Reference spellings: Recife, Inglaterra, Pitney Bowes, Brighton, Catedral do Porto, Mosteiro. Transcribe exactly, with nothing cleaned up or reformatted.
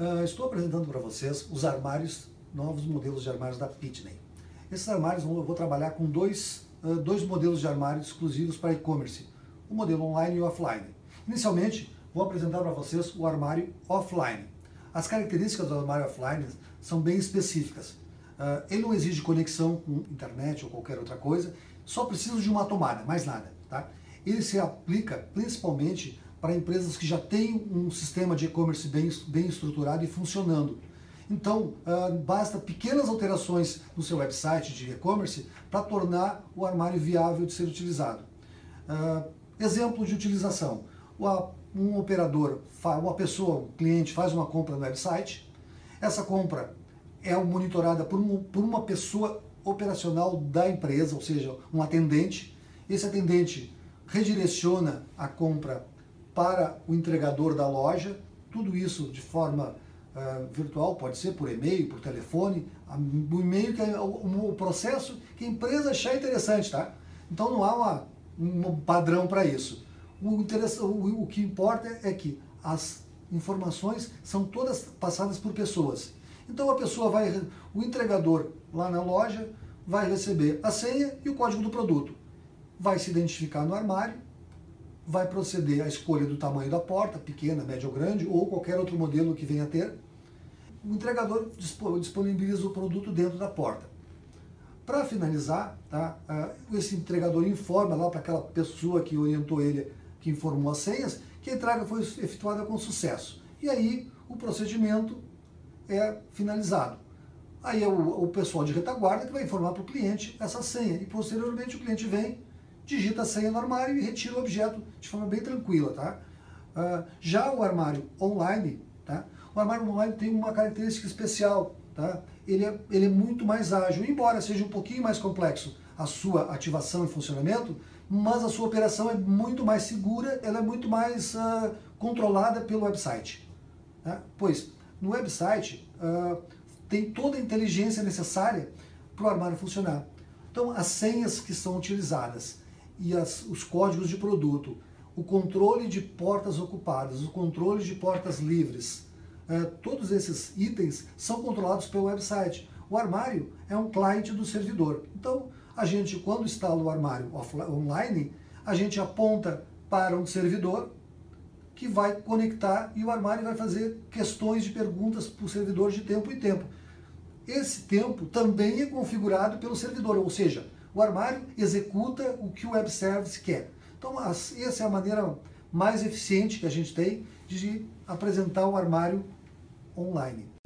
Uh, estou apresentando para vocês os armários, novos modelos de armários da Pitney. Esses armários eu vou trabalhar com dois, uh, dois modelos de armários exclusivos para e-commerce, o modelo online e o offline. Inicialmente, vou apresentar para vocês o armário offline. As características do armário offline são bem específicas. Uh, ele não exige conexão com internet ou qualquer outra coisa, só precisa de uma tomada, mais nada. Tá? Ele se aplica principalmente para empresas que já têm um sistema de e-commerce bem, bem estruturado e funcionando. Então, uh, basta pequenas alterações no seu website de e-commerce para tornar o armário viável de ser utilizado. Uh, exemplo de utilização. Um operador, uma pessoa, um cliente faz uma compra no website, essa compra é monitorada por, um, por uma pessoa operacional da empresa, ou seja, um atendente. Esse atendente redireciona a compra para o entregador da loja, tudo isso de forma uh, virtual, pode ser por e-mail, por telefone, o e-mail que é o, o processo que a empresa achar interessante, tá? Então não há uma, um padrão para isso. O, o, o que importa é que as informações são todas passadas por pessoas. Então a pessoa vai, o entregador lá na loja vai receber a senha e o código do produto, vai se identificar no armário, vai proceder à escolha do tamanho da porta, pequena, média ou grande, ou qualquer outro modelo que venha a ter. O entregador disponibiliza o produto dentro da porta. Para finalizar, tá, esse entregador informa lá para aquela pessoa que orientou ele, que informou as senhas, que a entrega foi efetuada com sucesso. E aí o procedimento é finalizado. Aí é o, o pessoal de retaguarda que vai informar para o cliente essa senha, e posteriormente o cliente vem, digita a senha no armário e retira o objeto de forma bem tranquila, tá? Uh, já o armário online, tá? O armário online tem uma característica especial, tá? Ele é, ele é muito mais ágil, embora seja um pouquinho mais complexo a sua ativação e funcionamento, mas a sua operação é muito mais segura, ela é muito mais uh, controlada pelo website, tá? Pois no website uh, tem toda a inteligência necessária para o armário funcionar. Então as senhas que são utilizadas, e as, os códigos de produto, o controle de portas ocupadas, o controle de portas livres, eh, todos esses itens são controlados pelo website. O armário é um cliente do servidor. Então, a gente, quando instala o armário offline, online, a gente aponta para um servidor que vai conectar e o armário vai fazer questões de perguntas para o servidor de tempo em tempo. Esse tempo também é configurado pelo servidor, ou seja, o armário executa o que o web service quer. Então essa é a maneira mais eficiente que a gente tem de apresentar o armário online.